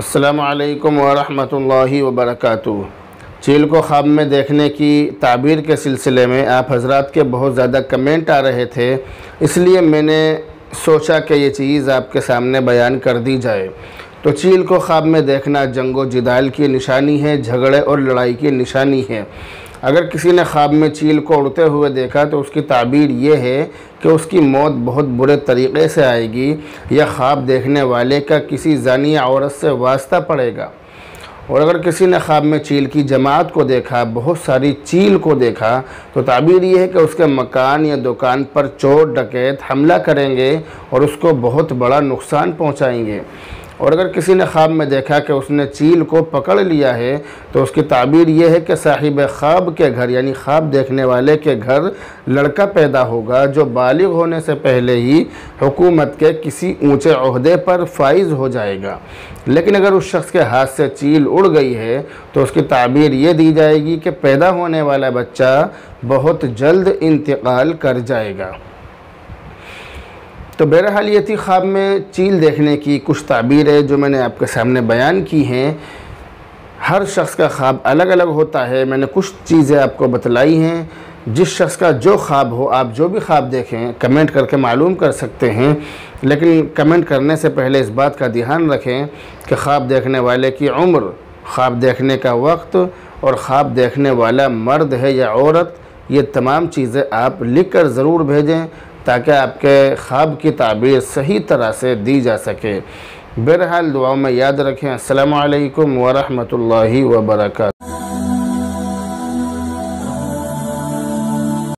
अस्सलामुअलैकुम वरहमतुल्लाहि वबरकातुहु। चील को ख्वाब में देखने की ताबीर के सिलसिले में आप हजरात के बहुत ज़्यादा कमेंट आ रहे थे, इसलिए मैंने सोचा कि ये चीज़ आपके सामने बयान कर दी जाए। तो चील को ख्वाब में देखना जंगो जिदाल की निशानी है, झगड़े और लड़ाई की निशानी है। अगर किसी ने ख्वाब में चील को उड़ते हुए देखा तो उसकी ताबीर ये है कि उसकी मौत बहुत बुरे तरीक़े से आएगी या ख्वाब देखने वाले का किसी जानी औरत से वास्ता पड़ेगा। और अगर किसी ने ख्वाब में चील की जमात को देखा, बहुत सारी चील को देखा, तो ताबीर ये है कि उसके मकान या दुकान पर चोर डकैत हमला करेंगे और उसको बहुत बड़ा नुकसान पहुँचाएँगे। और अगर किसी ने ख्वाब में देखा कि उसने चील को पकड़ लिया है तो उसकी ताबीर यह है कि साहिब ख्वाब के घर यानी ख्वाब देखने वाले के घर लड़का पैदा होगा जो बालिग होने से पहले ही हुकूमत के किसी ऊंचे ओहदे पर फाइज हो जाएगा। लेकिन अगर उस शख्स के हाथ से चील उड़ गई है तो उसकी ताबीर ये दी जाएगी कि पैदा होने वाला बच्चा बहुत जल्द इंतकाल कर जाएगा। तो बहरहाल ये थी ख्वाब में चील देखने की कुछ ताबीरें जो मैंने आपके सामने बयान की हैं। हर शख्स का ख्वाब अलग अलग होता है, मैंने कुछ चीज़ें आपको बतलाई हैं। जिस शख्स का जो ख्वाब हो, आप जो भी ख्वाब देखें कमेंट करके मालूम कर सकते हैं। लेकिन कमेंट करने से पहले इस बात का ध्यान रखें कि ख्वाब देखने वाले की उम्र, ख्वाब देखने का वक्त और ख्वाब देखने वाला मर्द है या औरत, ये तमाम चीज़ें आप लिख कर ज़रूर भेजें ताकि आपके ख्वाब की ताबीर सही तरह से दी जा सके। बहरहाल दुआओं में याद रखें। अस्सलामु अलैकुम वरहमतुल्लाहि वबरकातुहू।